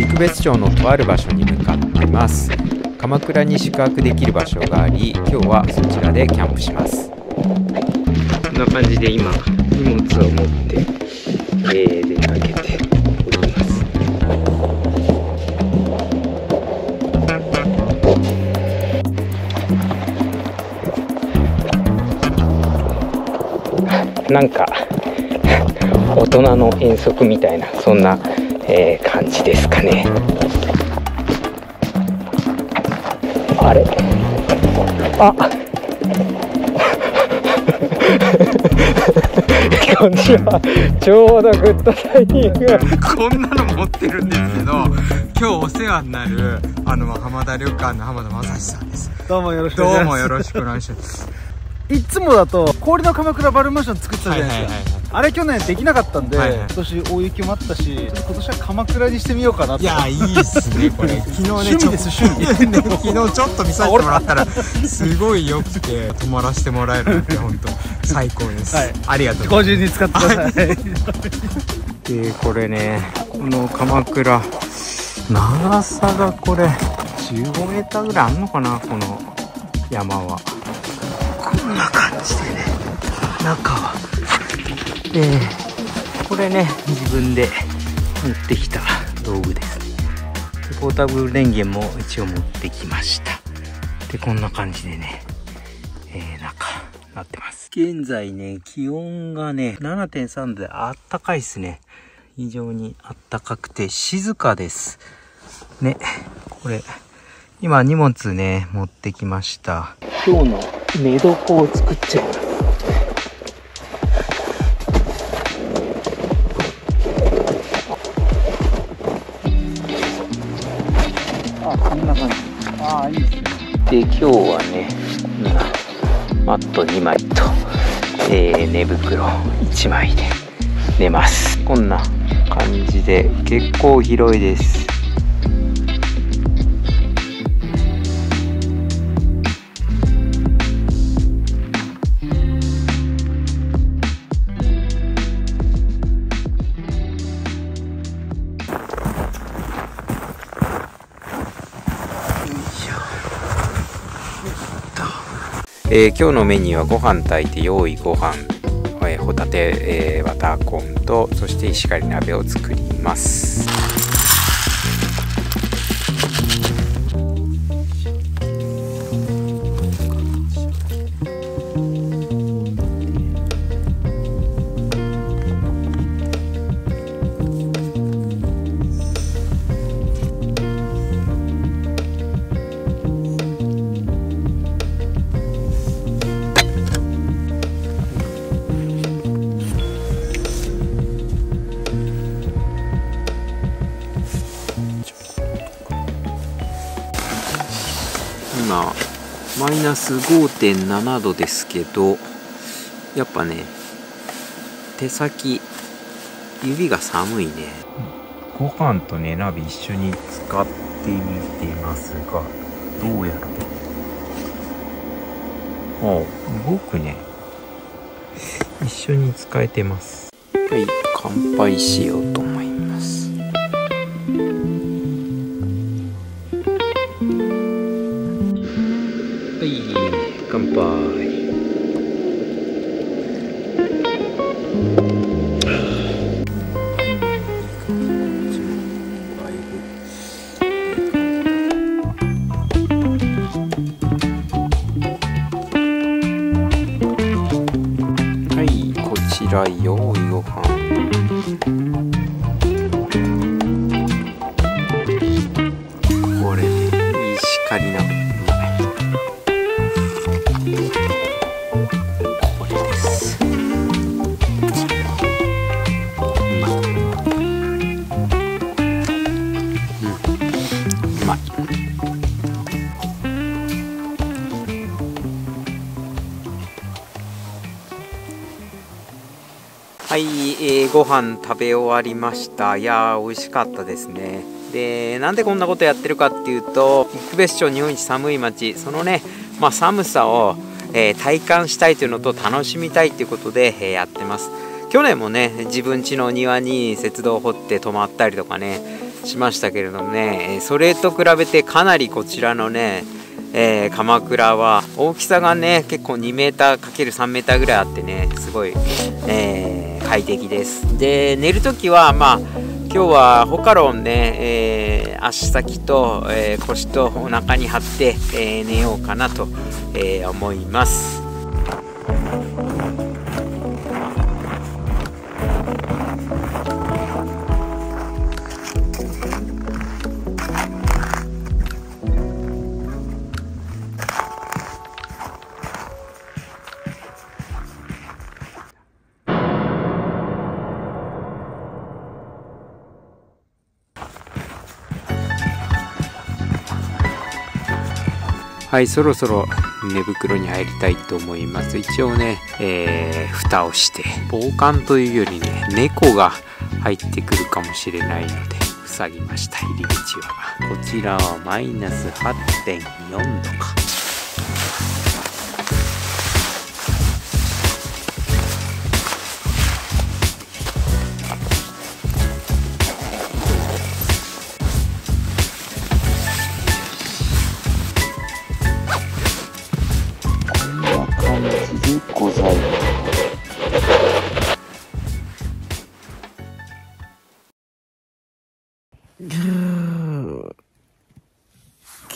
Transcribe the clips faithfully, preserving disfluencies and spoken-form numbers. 陸別町のとある場所に向かっています。鎌倉に宿泊できる場所があり、今日はそちらでキャンプします。こんな感じで今荷物を持って、えー、出かけております。なんか大人の遠足みたいな、そんな、えー、感じですかね。あれあこんにちは。ちょうどグッドタイミングこんなの持ってるんですけど、今日お世話になるあの浜田旅館の浜田雅史さんです。どうもよろしくお願いします。いつもだと氷の鎌倉バルーンマンション作ってたじゃないですか。あれ去年できなかったんで、はいはい、今年大雪もあったし、今年は鎌倉にしてみようかなと。いやいいっすねこれ。昨日ね趣味です趣味ね、昨日ちょっと見させてもらったらすごい良くて泊まらせてもらえるなんて本当最高です、はい、ありがとうございます。ご自由に使ってくださいでこれね、この鎌倉長さがこれじゅうごメーターぐらいあんのかな、この山は。こんな感じでね、中はえー、これね自分で持ってきた道具ですね。ポータブル電源も一応持ってきました。でこんな感じでね、えー、中なってます。現在ね気温がね ななてんさんどであったかいですね。非常にあったかくて静かですね。これ今荷物ね持ってきました。今日の寝床を作っちゃいます。で今日はねマットにまいと、えー、寝袋いちまいで寝ます。こんな感じで結構広いです。えー、今日のメニューはご飯炊いて用意ご飯、えー、ホタテ、えー、バターコーンと、そして石狩鍋を作ります。今マイナス ごてんななどですけど、やっぱね手先指が寒いね。ご飯とね鍋一緒に使ってみてますが、どうやらあ動くね。一緒に使えてます。はい乾杯しようと思います。乾杯。はい、こちら用意ご飯。これね、いいしかりな。はい、えー、ご飯食べ終わりました。いやー美味しかったですね。でなんでこんなことやってるかっていうと、陸別町日本一寒い町、そのね、まあ、寒さを、えー、体感したいというのと楽しみたいということで、えー、やってます。去年もね自分家の庭に雪洞を掘って泊まったりとかね、しましたけれどもね、それと比べてかなりこちらのね、えー、鎌倉は大きさがね結構 にメーターかけるさんメーター ぐらいあってね、すごい、えー、快適です。で寝る時はまあ今日はホカロンね、えー、足先と、えー、腰とお腹に貼って、えー、寝ようかなと、えー、思います。はい、そろそろ寝袋に入りたいと思います。一応ね、えー、蓋をして、防寒というよりね、猫が入ってくるかもしれないので、塞ぎました、入り口は。こちらはマイナス はってんよんどか。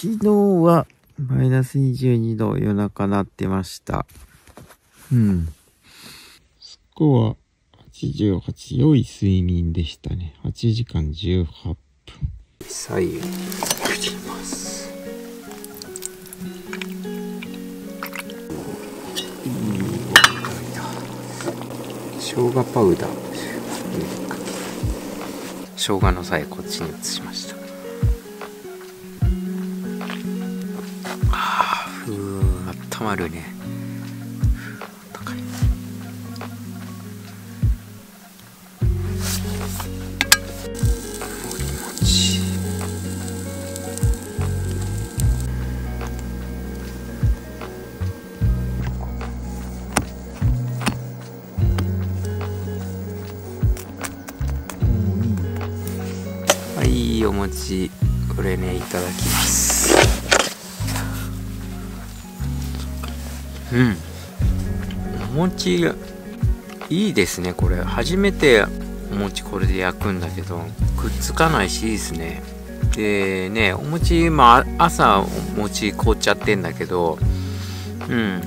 昨日はマイナスにじゅうにど夜中なってました。うん。スコアはちじゅうはち、良い睡眠でしたね。はちじかんじゅうはっぷん。左右にくじます。生姜パウダー。生姜の際こっちに移しました。たまるね。高い。もち。はい、お餅、これね、いただきます。うん、お餅いいですね。これ初めてお餅これで焼くんだけど、くっつかないしいいですね。でね、お餅今朝お餅凍っちゃってんだけど、うん、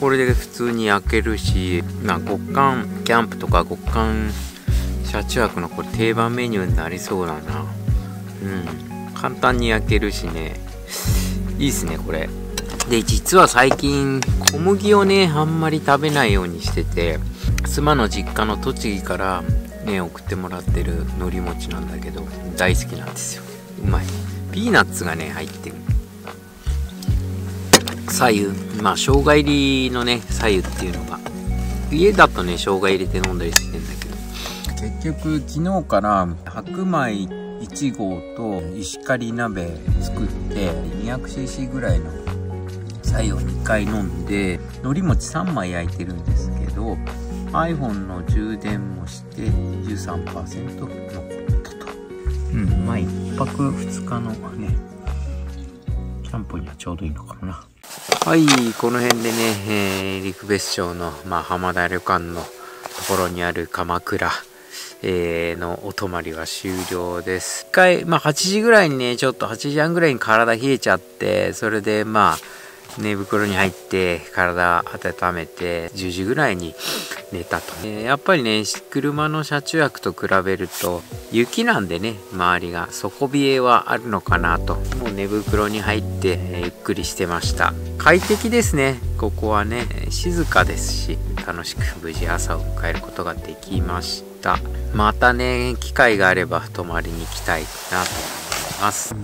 これで普通に焼けるし、まあ、極寒キャンプとか極寒車中泊のこれ定番メニューになりそうだな。うん、簡単に焼けるしね、いいですねこれ。で実は最近小麦をねあんまり食べないようにしてて、妻の実家の栃木からね送ってもらってる海苔餅なんだけど大好きなんですよ。うまい。ピーナッツがね入ってる左右、まあ生姜入りのね左右っていうのが、家だとね生姜入れて飲んだりしてんだけど、結局昨日から白米いちごうと石狩鍋作って にひゃくシーシー ぐらいの白湯をにかい飲んで、海苔餅さんまい焼いてるんですけど iPhone の充電もして じゅうさんパーセント 残ったと。うん、まあいっぱくふつかのねキャンプにはちょうどいいのかな。はい、この辺でね、えー、陸別町の、まあ、浜田旅館のところにある鎌倉、えー、のお泊まりは終了です。いっかい、まあ、はちじぐらいにねちょっとはちじはんぐらいに体冷えちゃって、それでまあ寝袋に入って体温めてじゅうじぐらいに寝たと。えー、やっぱりね車の車中泊と比べると雪なんでね周りが底冷えはあるのかなと。もう寝袋に入って、えー、ゆっくりしてました。快適ですね。ここはね静かですし、楽しく無事朝を迎えることができました。またね機会があれば泊まりに行きたいなと思います。